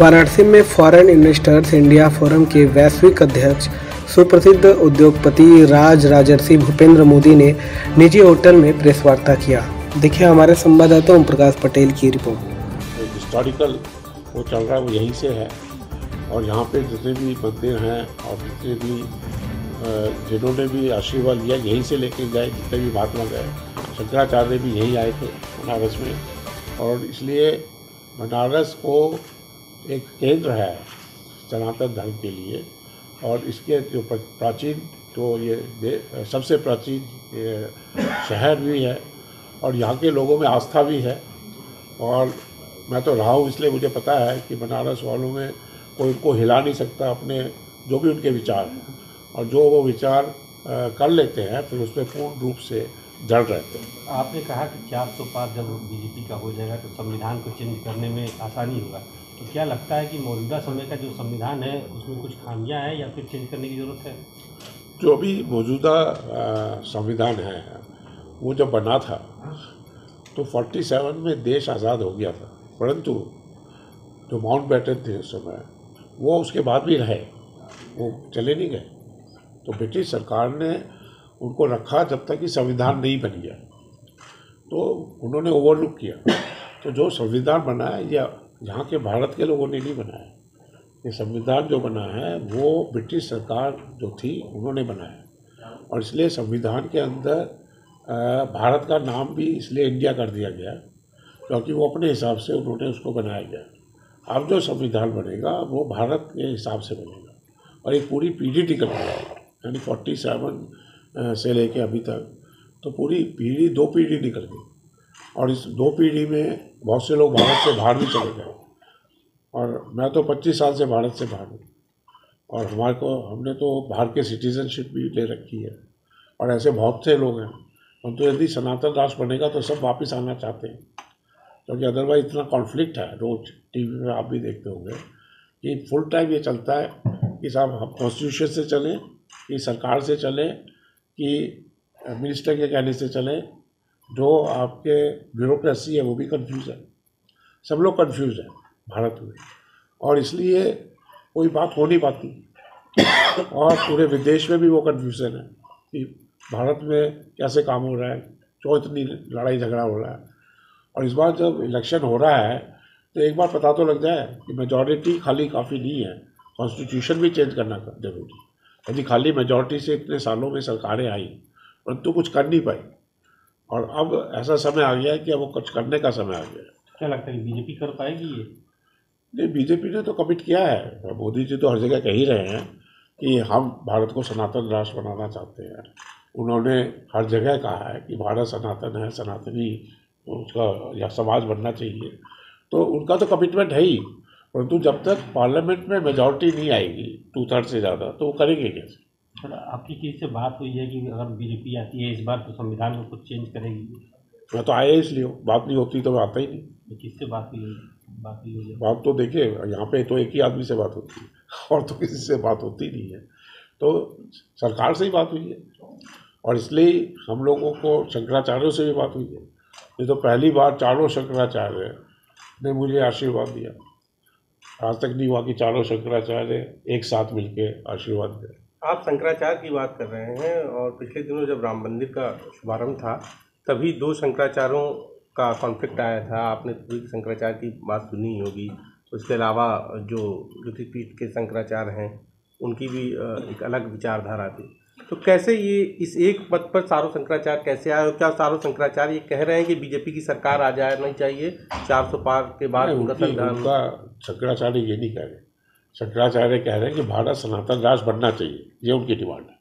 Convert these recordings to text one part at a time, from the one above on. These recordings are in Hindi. वाराणसी में फॉरेन इन्वेस्टर्स इंडिया फोरम के वैश्विक अध्यक्ष सुप्रसिद्ध उद्योगपति राज राजर्षि भूपेंद्र मोदी ने निजी होटल में प्रेस वार्ता किया। देखिए हमारे संवाददाता ओम प्रकाश पटेल की रिपोर्ट। हिस्टोरिकल वो चल रहा है वो यहीं से है और यहाँ पे जितने भी मंदिर हैं और जितने भी जिन्होंने भी आशीर्वाद लिया यहीं से लेके गए, जितने भी महात्मा गए, शंकराचार्य भी यहीं आए थे बनारस में। और इसलिए बनारस को एक केंद्र है सनातन धर्म के लिए और इसके जो प्राचीन जो ये सबसे प्राचीन शहर भी है और यहाँ के लोगों में आस्था भी है। और मैं तो रहा हूँ इसलिए मुझे पता है कि बनारस वालों में कोई उनको हिला नहीं सकता अपने जो भी उनके विचार हैं, और जो वो विचार कर लेते हैं फिर उसमें पूर्ण रूप से जड़ रहते हैं। आपने कहा कि 400 पार जब बीजेपी का हो जाएगा तो संविधान को चेंज करने में आसानी होगा, तो क्या लगता है कि मौजूदा समय का जो संविधान है उसमें कुछ खामियाँ हैं या फिर चेंज करने की ज़रूरत है? जो अभी मौजूदा संविधान है वो जब बना था तो 47 में देश आज़ाद हो गया था, परंतु जो माउंट बेटन थे उस समय वो उसके बाद भी रहे, वो चले नहीं गए। तो ब्रिटिश सरकार ने उनको रखा जब तक कि संविधान नहीं बन गया, तो उन्होंने ओवरलुक किया। तो जो संविधान बना है या यहाँ के भारत के लोगों ने नहीं बनाया, ये संविधान जो बना है वो ब्रिटिश सरकार जो थी उन्होंने बनाया। और इसलिए संविधान के अंदर भारत का नाम भी इसलिए इंडिया कर दिया गया क्योंकि वो अपने हिसाब से उन्होंने उसको बनाया गया। अब जो संविधान बनेगा वो भारत के हिसाब से बनेगा और एक पूरी पीढ़ी निकल जाएगी, यानी 47 से लेके अभी तक तो पूरी पीढ़ी 2 पीढ़ी निकल गई। और इस 2 पीढ़ी में बहुत से लोग भारत से बाहर भी चले गए और मैं तो 25 साल से भारत से बाहर हूँ और हमने तो बाहर के सिटीजनशिप भी ले रखी है और ऐसे बहुत से लोग हैं। हम तो यदि सनातन राष्ट्र बनेगा तो सब वापस आना चाहते हैं क्योंकि अदरवाइज इतना कॉन्फ्लिक्ट है, रोज़ टीवी में आप भी देखते होंगे कि फुल टाइम ये चलता है कि साहब हम कॉन्स्टिट्यूशन से चलें कि सरकार से चलें कि मिनिस्टर के कहने से चलें, जो आपके ब्यूरोक्रेसी है वो भी कंफ्यूज है, सब लोग कंफ्यूज हैं भारत में और इसलिए कोई बात हो नहीं पाती। और पूरे विदेश में भी वो कन्फ्यूज़न है कि भारत में कैसे काम हो रहा है, क्यों इतनी लड़ाई झगड़ा हो रहा है। और इस बार जब इलेक्शन हो रहा है तो एक बार पता तो लग जाए कि मेजॉरिटी खाली काफ़ी नहीं है, कॉन्स्टिट्यूशन भी चेंज करना जरूरी है। यदि खाली मेजॉरिटी से इतने सालों में सरकारें आई परंतु कुछ कर नहीं पाई और अब ऐसा समय आ गया है कि अब वो कुछ करने का समय आ गया है। क्या लगता है बीजेपी कर पाएगी ये? नहीं, बीजेपी ने तो कमिट किया है, मोदी जी तो हर जगह कह ही रहे हैं कि हम भारत को सनातन राष्ट्र बनाना चाहते हैं। उन्होंने हर जगह कहा है कि भारत सनातन है, सनातनी उसका या समाज बनना चाहिए, तो उनका तो कमिटमेंट है ही। परंतु जब तक पार्लियामेंट में मेजॉरिटी नहीं आएगी 2/3 से ज़्यादा तो वो करेंगे कैसे? थोड़ा आपकी किसी से बात हुई है कि अगर बीजेपी आती है इस बार तो संविधान में कुछ चेंज करेगी? मैं तो आया इसलिए, बात नहीं होती तो मैं आता ही नहीं। किससे बात हुई? बात तो देखिए यहाँ पे तो एक ही आदमी से बात होती है और तो किसी से बात होती नहीं है, तो सरकार से ही बात हुई है और इसलिए हम लोगों को शंकराचार्यों से भी बात हुई है। ये तो पहली बार 4 शंकराचार्य ने मुझे आशीर्वाद दिया, आज तक नहीं हुआ कि 4 शंकराचार्य एक साथ मिलके आशीर्वाद दें। आप शंकराचार्य की बात कर रहे हैं और पिछले दिनों जब राम मंदिर का शुभारंभ था तभी 2 शंकराचार्यों का कॉन्फ्लिक्ट आया था, आपने पूरी शंकराचार्य की बात सुनी होगी। उसके अलावा जो ऋषिपीठ के शंकराचार्य हैं उनकी भी एक अलग विचारधारा थी, तो कैसे ये इस एक पद पर चारों शंकराचार्य कैसे आए? क्या चारों शंकराचार्य ये कह रहे हैं कि बीजेपी की सरकार आ जाना चाहिए 400 पार के बाद? उनका शंकराचार्य ये नहीं कह रहे, शंकराचार्य कह रहे हैं कि भारत सनातन राष्ट्र बनना चाहिए, ये उनकी डिमांड है।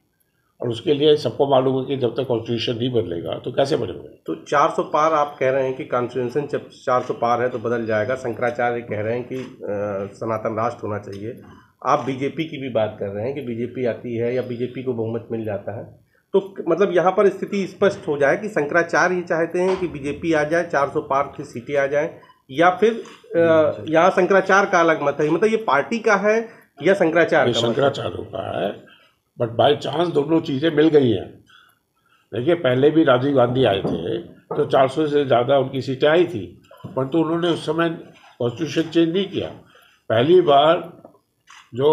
और उसके लिए सबको मालूम है कि जब तक कॉन्स्टिट्यूशन नहीं बदलेगा तो कैसे बनेगा। तो 400 पार आप कह रहे हैं कि कॉन्स्टिट्यूशन जब 400 पार है तो बदल जाएगा, शंकराचार्य कह रहे हैं कि सनातन राष्ट्र होना चाहिए। आप बीजेपी की भी बात कर रहे हैं कि बीजेपी आती है या बीजेपी को बहुमत मिल जाता है तो मतलब यहाँ पर स्थिति स्पष्ट हो जाए कि शंकराचार्य चाहते हैं कि बीजेपी आ जाए, 400 पार की सीटें आ जाएं, या फिर यहाँ शंकराचार्य का अलग मत है। मतलब ये पार्टी का है या शंकराचार्य? शंकराचार्य का है, बट बाय चांस दोनों चीज़ें मिल गई हैं। देखिए पहले भी राजीव गांधी आए थे तो 400 से ज़्यादा उनकी सीटें आई थी परंतु उन्होंने उस समय कॉन्स्टिट्यूशन चेंज नहीं किया, पहली बार जो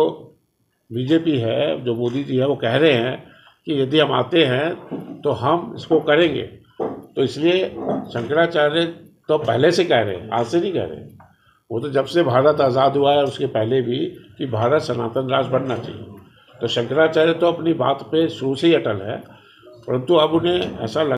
बीजेपी है, जो मोदी जी है, वो कह रहे हैं कि यदि हम आते हैं तो हम इसको करेंगे। तो इसलिए शंकराचार्य तो पहले से कह रहे हैं, आज से नहीं कह रहे। वो तो जब से भारत आज़ाद हुआ है उसके पहले भी कि भारत सनातन राष्ट्र बनना चाहिए। तो शंकराचार्य तो अपनी बात पे शुरू से ही अटल है, परंतु अब उन्हें ऐसा